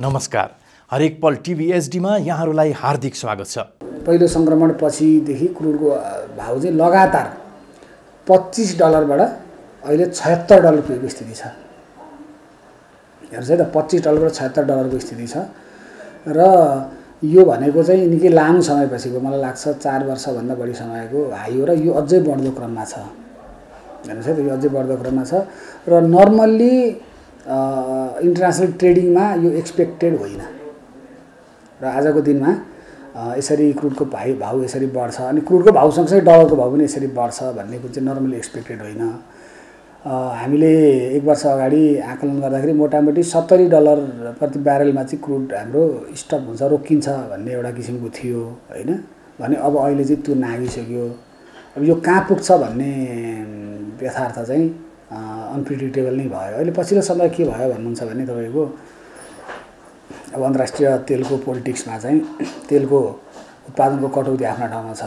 नमस्कार, हरेकपल TV HD में यहाँहरूलाई हार्दिक स्वागत छ। पहिलो संक्रमण पछिदेखि क्रुडको भाव चाहिँ लगातार $25 अहिले $76 पुगेको स्थिति छ। हेर्नुस् है त, $25 $76 को स्थिति छ र यो भनेको चाहिँ निकै लामो समयपछिको, मलाई लाग्छ 4 वर्ष भन्दा बढी समयको हाई हो र यो अझै बढ्दो क्रममा छ। हेर्नुस् है त, यो अझै बढ्दो क्रममा छ र नर्मल्ली इन्टरनेसनल ट्रेडिङमा यो एक्सपेक्टेड होइन र आजको दिनमा यसरी क्रुडको भाव यसरी बढ्छ अनि क्रुडको भाव सँगसँगै डलरको भाव पनि यसरी बढ्छ भन्ने कुन चाहिँ नर्मली एक्सपेक्टेड होइन। हामीले 1 वर्ष अगाडि आकलन गर्दाखेरि मोटामोटी $70 प्रति ब्यारेलमा चाहिँ क्रुड हाम्रो स्टप हुन्छ, रोकिन्छ भन्ने एउटा किसिमको थियो हैन, भने अब अहिले चाहिँ त्यो नागिसक्यो। अब यो कहाँ पुग्छ भन्ने यथार्थ चाहिँ अनप्रेडिक्टेबल नै भयो। अहिले पछिल्लो समय के भयो भन्नुहुन्छ भने तपाईको अब अन्तर्राष्ट्रिय तेलको पोलिटिक्समा चाहिँ तेलको उत्पादनको कटौती आफ्नो ठाउँमा छ,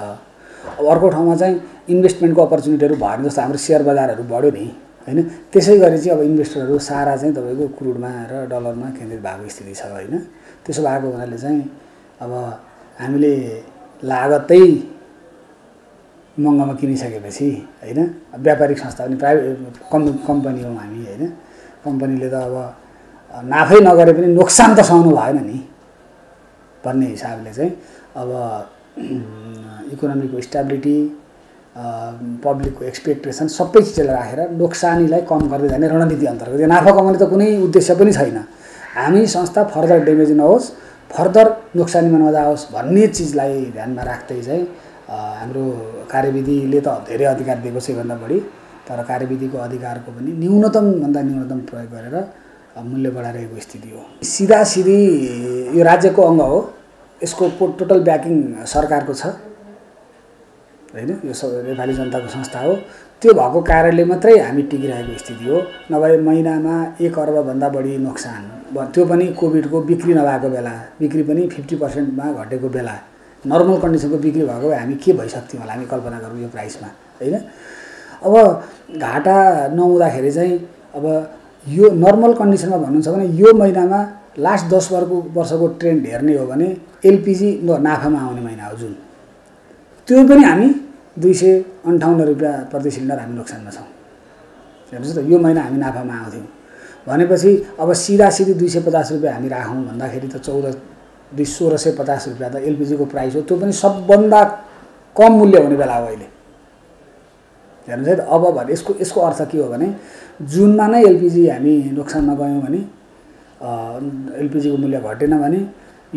अब अर्को ठाउँमा चाहिँ इन्भेस्टमेन्टको अपर्च्युनिटीहरू भएन। जस्तो हाम्रो सेयर बजारहरू बढ्यो नि हैन, त्यसै गरी चाहिँ अब इन्भेस्टरहरू सारा चाहिँ तपाईको क्रुडमा र डलरमा केन्द्रित भएको स्थिति छ हैन। त्यसो भएको हुनाले चाहिँ अब हामीले लागतै महँगामा किनिसकेपछि हैन, व्यापारिक संस्था पनि प्राइभेट कम्पनी हौँ हामी हैन, कम्पनीले त अब नाफै नगरे पनि नोक्सान त सहनु भएन नि भन्ने हिसाबले चाहिँ अब इकोनोमीको स्टेबिलिटी, पब्लिकको एक्सपेक्टेसन सबै चिजले राखेर नोक्सानीलाई कम गर्दै जाने रणनीति अन्तर्गत यो नाफा कमाउने त कुनै उद्देश्य पनि छैन। हामी संस्था फर्दर ड्यामेज नहोस्, फर्दर नोक्सानीमा नजाओस् भन्ने चिजलाई ध्यानमा राख्दै चाहिँ हाम्रो कार्यविधिले त धेरै अधिकार दिएको छ भन्दा बढी, तर कार्यविधिको अधिकारको पनि न्यूनतमभन्दा न्यूनतम प्रयोग गरेर मूल्य बढाइरहेको स्थिति हो। सीधा सिधी यो राज्यको अङ्ग हो, यसको टोटल ब्याकिङ सरकारको छ हैन, यो नेपाली जनताको संस्था हो। त्यो भएको कारणले मात्रै हामी टिकिरहेको स्थिति हो, नभए महिनामा $1 अर्बभन्दा बढी नोक्सान, त्यो पनि कोभिडको बिक्री नभएको बेला, बिक्री पनि 50%मा घटेको बेला, नर्मल कन्डिसनको बिक्री भएको भए हामी के भइसक्थ्यौँ होला, हामी कल्पना गरौँ यो प्राइसमा हैन। अब घाटा नहुँदाखेरि चाहिँ अब यो नर्मल कन्डिसनमा भन्नुहुन्छ भने यो महिनामा लास्ट 10 वर्षको ट्रेन्ड हेर्ने हो भने एलपीजी नाफामा आउने महिना हो जुन, त्यो पनि हामी $258 प्रति सिलिन्डर हामी नोक्सानमा छौँ। हेर्नुहोस् त, यो महिना हामी नाफामा आउँथ्यौँ भनेपछि अब सिधा सिधी $250 हामी राखौँ भन्दाखेरि त 14,1650 त एलपीजी को प्राइस हो, त्यो पनि सबभन्दा कम मूल्य हुने बेला हो अहिले। हेर्नुहोस् है त, अब भने यसको अर्थ के हो भने जुनमा नै एलपीजी हामी नोक्सानमा गयौँ भने एलपीजी को मूल्य घटेन भने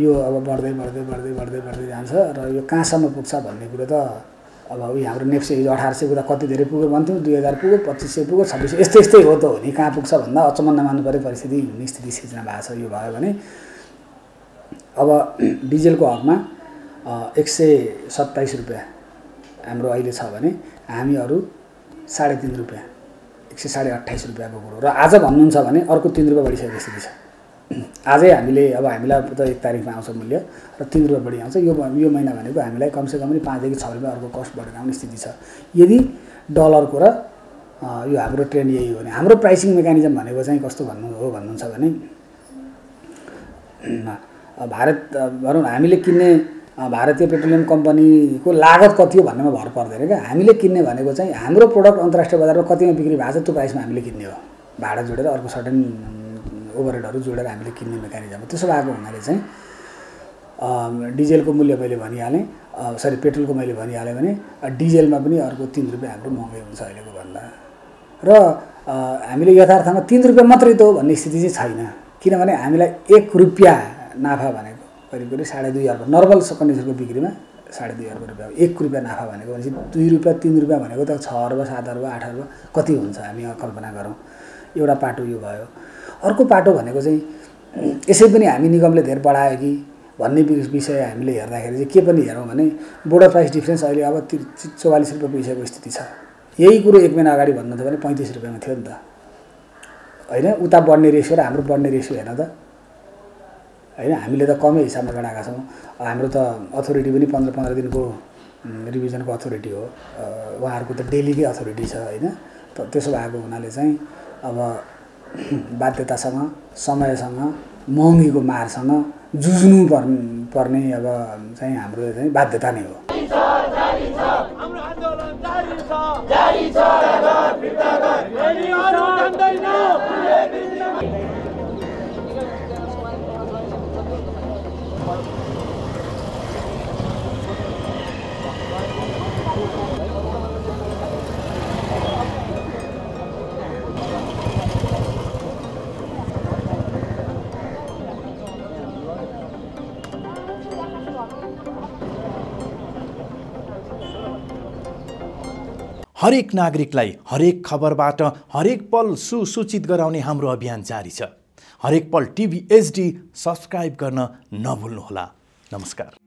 यो अब बढ्दै बढ्दै बढ्दै बढ्दै बढ्दै जान्छ र यो कहाँसम्म पुग्छ भन्ने कुरो त अब उयो हाम्रो नेप्से हिजो 1800 उता कति धेरै पुग्यो भन्थ्यो, 2000 पुग्यो, 2500 पुग्यो, 2600, यस्तै यस्तै हो त हो नि। कहाँ पुग्छ भन्दा अचम्म नमान्नु पर्ने परिस्थिति हुने स्थिति सिर्जना भएको छ। यो भयो भने अब डिजेलको हकमा $127 हाम्रो अहिले छ भने हामी अरू $3.5, $128 को कुरो र आज भन्नुहुन्छ भने अर्को $3 बढिसकेको स्थिति छ। आजै हामीले अब हामीलाई त 1 तारिखमा आउँछ मूल्य र $3 बढी आउँछ। यो महिना भनेको हामीलाई कमसेकम पनि $5 देखि $6 अर्को कस्ट बढेर आउने स्थिति छ। यदि डलरको र यो हाम्रो ट्रेन्ड यही हो भने हाम्रो प्राइसिङ मेकानिजम भनेको चाहिँ कस्तो भन्नुहुन्छ भने भारत भनौँ हामीले किन्ने भारतीय पेट्रोलियम कम्पनीको लागत कति हो भन्नेमा भर पर्दैन क्या। हामीले किन्ने भनेको चाहिँ हाम्रो प्रोडक्ट अन्तर्राष्ट्रिय बजारमा कतिमा बिक्री भएको छ त्यो प्राइसमा हामीले किन्ने हो, भाडा जोडेर अर्को सर्टेन ओभरहेडहरू जोडेर हामीले किन्ने मेकानिजम। त्यसो भएको हुनाले चाहिँ डिजेलको मूल्य मैले भनिहालेँ, सरी पेट्रोलको मैले भनिहालेँ भने डिजेलमा पनि अर्को $3 हाम्रो महँगै हुन्छ अहिलेको भन्दा। र हामीले यथार्थमा $3 मात्रै त हो भन्ने स्थिति चाहिँ छैन, किनभने हामीलाई $1 नाफा भनेको करिब करिब $2.5 अर्ब, नर्मल कन्डिसनको बिक्रीमा $2.5 अर्ब, ₹1 नाफा भनेको भनेपछि $2, $3 भनेको त $6 अर्ब, $7 अर्ब, $8 अर्ब कति हुन्छ हामी कल्पना गरौँ। एउटा पाटो यो भयो। अर्को पाटो भनेको चाहिँ यसै पनि हामी निगमले धेर बढायो कि भन्ने विषय हामीले हेर्दाखेरि चाहिँ के पनि हेरौँ भने बोर्डर प्राइस डिफ्रेन्स अहिले अब $44 पुगिसकेको स्थिति छ। यही कुरो 1 महिना अगाडि भन्नु भने $35 थियो नि त होइन, उता बढ्ने रेसियो र हाम्रो बढ्ने रेसियो हेर्न त हैन, हामीले त कमै हिसाबमा गराएका छौँ। हाम्रो त अथोरिटी पनि 15-15 दिनको रिभिजनको अथोरिटी हो, उहाँहरूको त डेलीकै अथोरिटी छ हैन। त्यसो भएको हुनाले चाहिँ अब बाध्यतासँग समयसँग महंगी को मारसँग जुझ्नु पर्ने अब चाहिँ हाम्रो चाहिँ बाध्यता नै हो। हरेक नागरिकलाई हरेक खबरबाट हरेक पल सुसूचित गराउने हाम्रो अभियान जारी छ। हरेक पल टिभी एचडी सब्स्क्राइब गर्न नभुल्नुहोला। नमस्कार।